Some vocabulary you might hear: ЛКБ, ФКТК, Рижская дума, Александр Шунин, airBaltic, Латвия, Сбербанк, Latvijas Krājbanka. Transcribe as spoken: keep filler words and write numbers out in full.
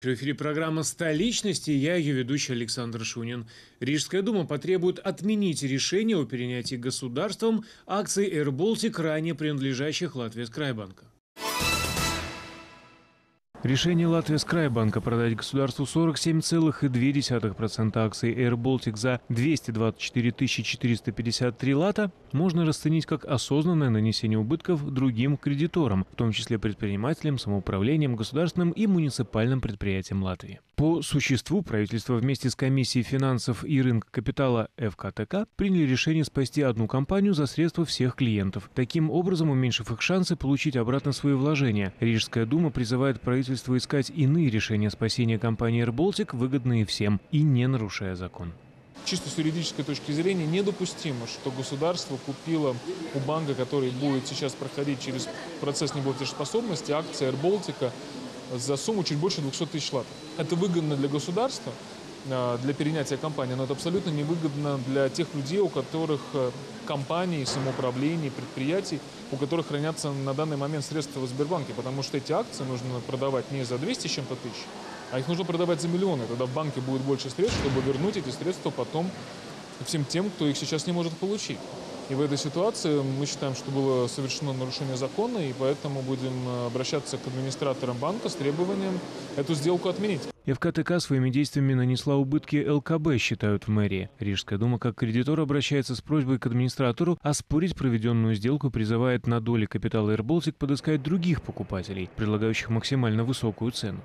В эфире программа «Столичности», я ее ведущий Александр Шунин. Рижская дума потребует отменить решение о перенятии государством акций airBaltic, ранее принадлежащих Latvijas Krājbanka. Решение Latvijas Krājbanka продать государству сорок семь целых две десятых процента акций airBaltic за двести двадцать четыре тысячи четыреста пятьдесят три лата можно расценить как осознанное нанесение убытков другим кредиторам, в том числе предпринимателям, самоуправлением, государственным и муниципальным предприятиям Латвии. По существу правительство вместе с Комиссией финансов и рынка капитала эф ка тэ ка приняли решение спасти одну компанию за средства всех клиентов, таким образом уменьшив их шансы получить обратно свои вложения. Рижская дума призывает правительство искать иные решения спасения компании airBaltic, выгодные всем и не нарушая закон. Чисто с юридической точки зрения недопустимо, что государство купило у банка, который будет сейчас проходить через процесс неплатежеспособности, акции airBaltic за сумму чуть больше двухсот тысяч лат. Это выгодно для государства, для перенятия компании, но это абсолютно невыгодно для тех людей, у которых компаний, самоуправлений, предприятий, у которых хранятся на данный момент средства в Сбербанке, потому что эти акции нужно продавать не за двести с чем-то тысяч, а их нужно продавать за миллионы. Тогда в банке будет больше средств, чтобы вернуть эти средства потом всем тем, кто их сейчас не может получить. И в этой ситуации мы считаем, что было совершено нарушение закона, и поэтому будем обращаться к администраторам банка с требованием эту сделку отменить. эф ка тэ ка своими действиями нанесла убытки эл ка бэ, считают в мэрии. Рижская дума как кредитор обращается с просьбой к администратору оспорить проведенную сделку, призывает на доли капитала airBaltic подыскать других покупателей, предлагающих максимально высокую цену.